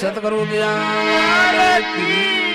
सतगुरु ज्ञान की।